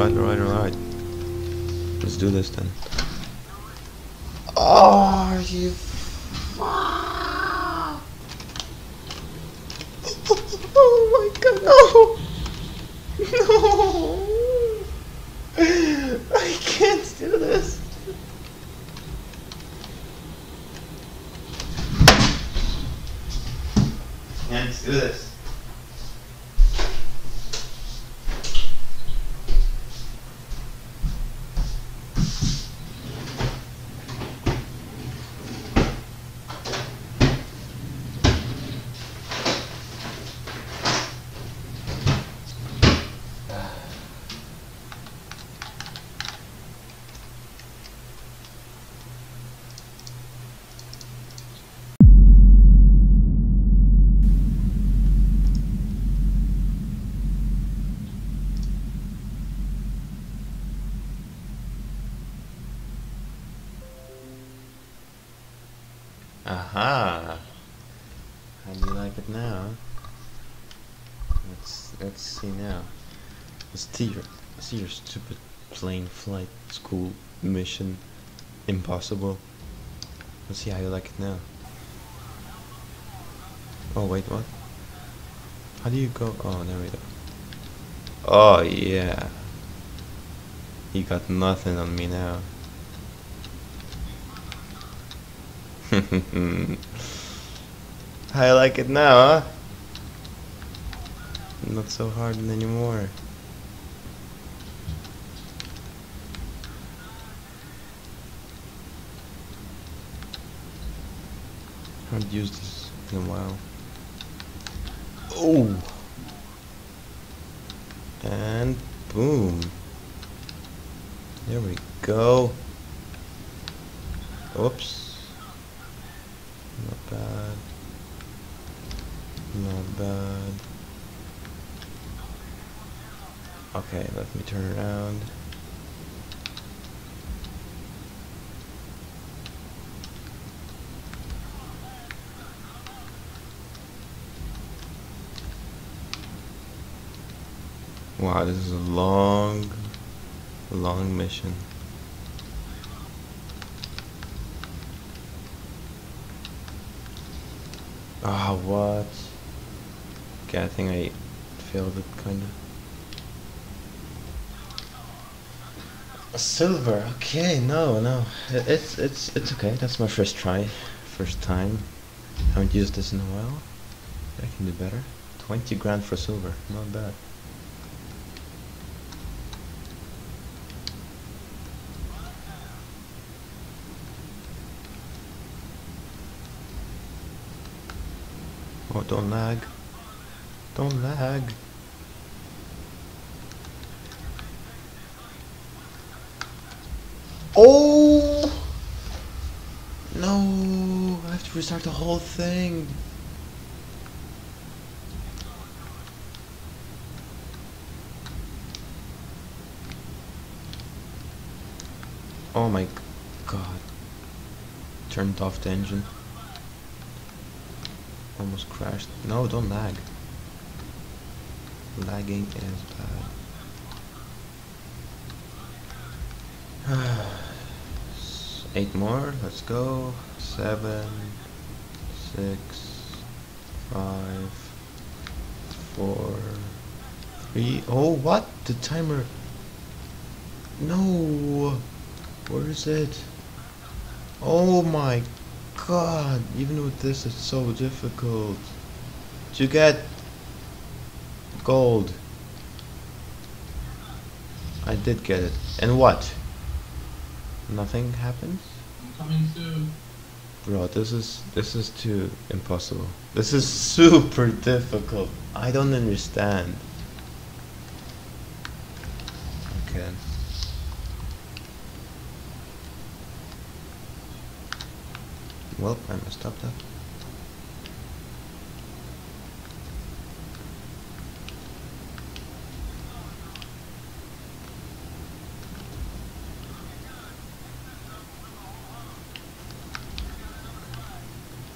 Alright. Let's do this then. Oh, you fuck. Oh my god, no! I can't do this! Yeah, let's do this. Aha! How do you like it now? Let's see now. Is your stupid plane flight school mission impossible? Let's see how you like it now. Oh wait, what? How do you go? Oh, there we go. Oh yeah. You got nothing on me now. How you like it now, huh? Not so hard anymore. I haven't used this in a while. Oh! And boom! There we go. Oops. Not bad. Not bad. Okay, let me turn around. Wow, this is a long mission. Ah, what? Okay, I think I failed it, kinda. A silver, okay, no. It's okay, that's my first try. First time. I haven't used this in a while. I can do better. 20 grand for silver, not bad. Oh, don't lag. Don't lag. Oh! No! I have to restart the whole thing. Oh my god. Turned off the engine. Almost crashed. No, don't lag. Lagging is bad. 8 more. Let's go. 7, 6, 5, 4, 3. Oh, what? The timer. No. Where is it? Oh my god, even with this it's so difficult to get gold. I did get it. And what? Nothing happens? Coming soon. Bro, this is too impossible. This is super difficult. I don't understand. Okay. Well, I messed up that.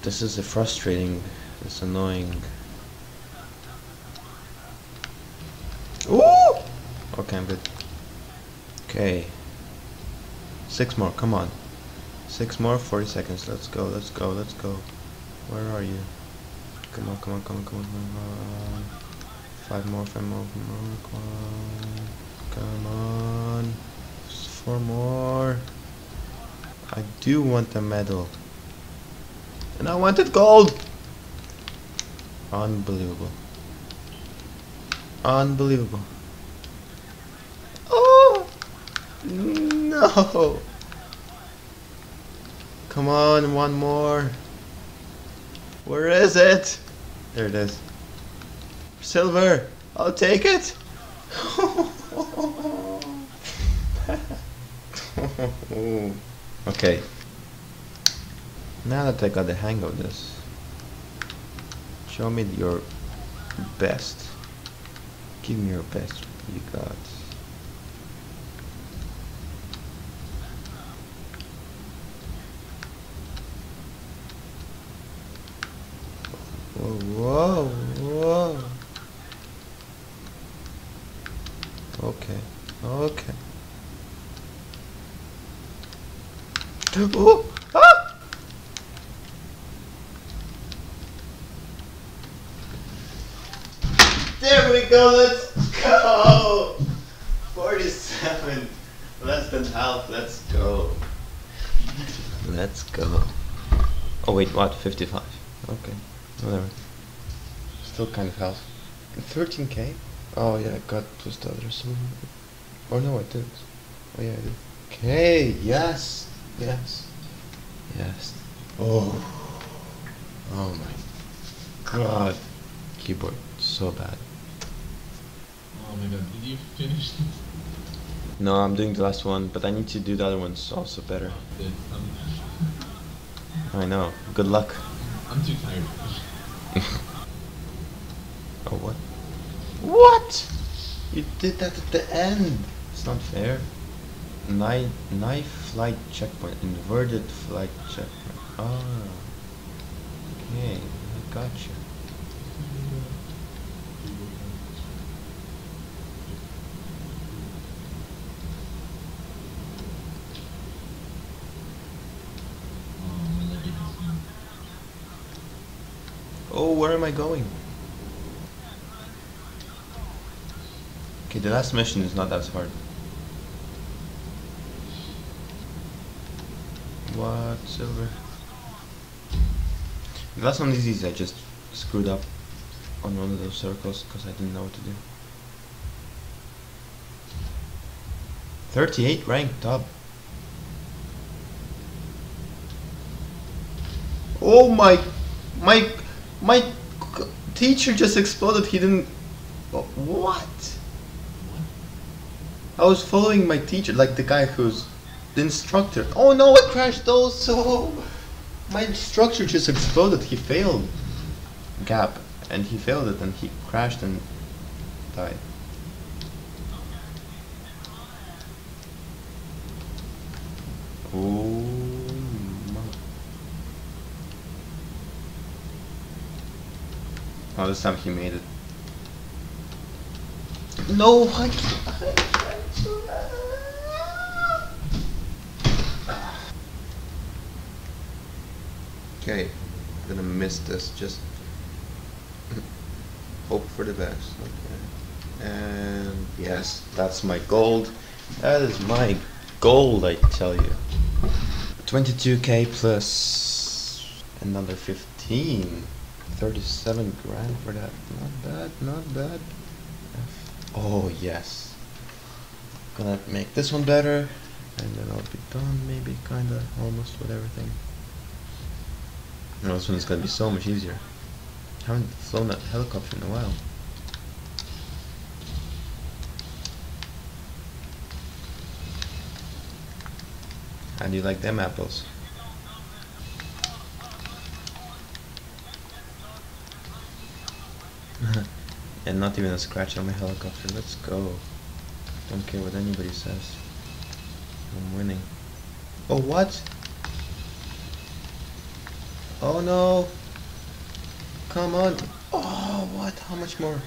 This is frustrating. It's annoying. Ooh! Okay, I'm good. Okay. 6 more, come on. 6 more, 40 seconds. Let's go, let's go, let's go. Where are you? Come on, come on, come on, come on, come on. 5 more, come on. Come on. 4 more. I do want the medal. And I wanted gold! Unbelievable. Unbelievable. Oh! No! Come on, one more. Where is it? There it is. Silver! I'll take it! Okay. Now that I got the hang of this, show me your best. Give me your best. What you got? Whoa, whoa, whoa. Okay, okay. Oh! Ah! There we go, let's go! 47, less than half, let's go. Let's go. Oh wait, what? 55. Okay, whatever. Still kind of half. 13k? Oh yeah, I got plus the other soon. Oh no, I didn't. Oh yeah, I did. Okay, yes! Yes. Yes. Oh. Oh my god. Keyboard, so bad. Oh my god, did you finish this? No, I'm doing the last one, but I need to do the other ones also better. I know. Good luck. I'm too tired. Oh, what? What? You did that at the end. It's not fair. Knife flight checkpoint, inverted flight checkpoint. Ah, okay, I got you. Oh, where am I going? Okay, the last mission is not as hard. What? Silver? The last one is easy, I just screwed up on one of those circles because I didn't know what to do. 38 rank top. Oh my teacher just exploded, he didn't... What? I was following my teacher, like the guy who's the instructor. Oh no, I crashed also! My instructor just exploded, he failed Gap, and he failed it, and he crashed and died. Oh my. Oh, this time he made it. No, I can't. Okay, I'm gonna miss this, just hope for the best. Okay. And yes, that's my gold. That is my gold, I tell you. 22k plus another 15. 37 grand for that. Not bad, not bad. Oh yes. Gonna make this one better, and then I'll be done, maybe, kinda, almost with everything. No, this one's gonna be so much easier. I haven't flown that helicopter in a while. How do you like them apples? And not even a scratch on my helicopter. Let's go. Don't care what anybody says. I'm winning. Oh, what? Oh no! Come on! Oh, what? How much more?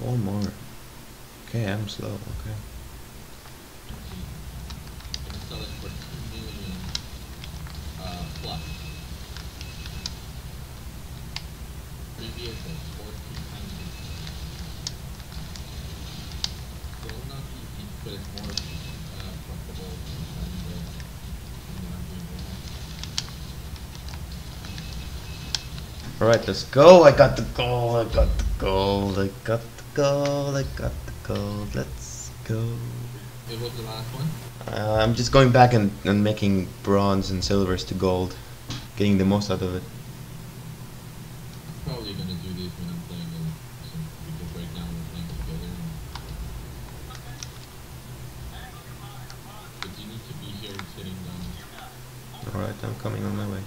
4 more. Okay, I'm slow. Okay. plus. Previous is 1400. So I'm not sure if you put it more comfortable than alright, let's go. I got the goal, I got the goal, I got the goal, I got the goal, let's go. It was the last one? I'm just going back and making bronze and silvers to gold, getting the most out of it. I'm probably going to do these when I'm playing with some people right now. We're playing together. But you need to be here sitting down. Alright, I'm coming on my way.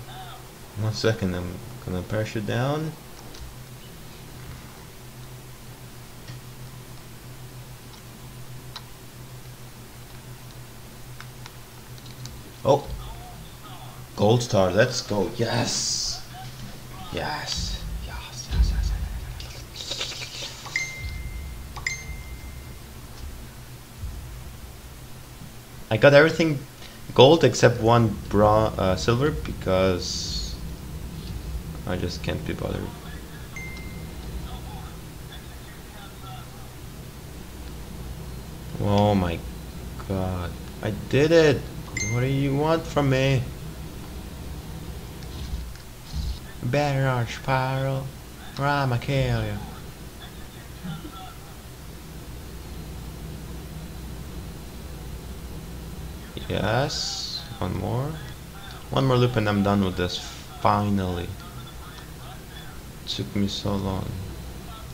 1 second, I'm going to parachute down. Oh, gold star, let's go. Yes, yes, yes, yes, yes, yes. I got everything gold except one silver because I just can't be bothered. Oh my god, I did it. What do you want from me? Better arch spiral, or I'ma kill you. Yes, one more. One more loop and I'm done with this, finally. It took me so long.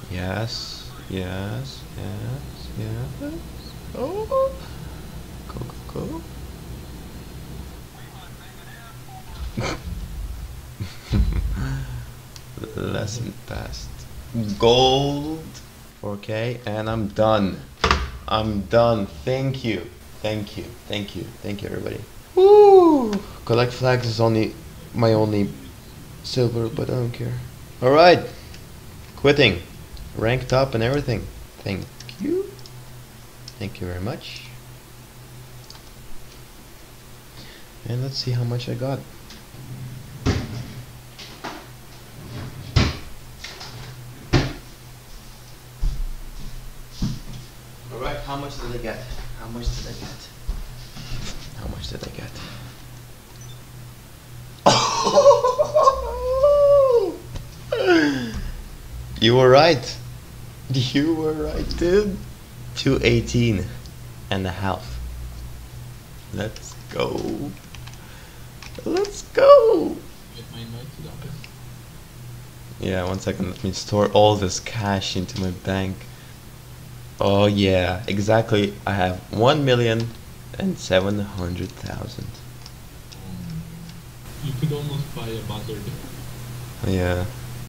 Yes, yes, yes, yes. Oh, go, go, go. Lesson passed. Gold. 4K, and I'm done. I'm done. Thank you. Thank you. Thank you. Thank you, everybody. Woo! Collect flags is only my only silver, but I don't care. All right. Quitting. Ranked up and everything. Thank you. Thank you very much. And let's see how much I got. Alright, how much did I get? How much did I get? How much did I get? Oh! You were right. You were right, dude. 218 and a half. Let's go. Let's go! Get my note to the office. Yeah, 1 second, let me store all this cash into my bank. Oh yeah, exactly, I have 1,700,000. You could almost buy a buzzard. Yeah.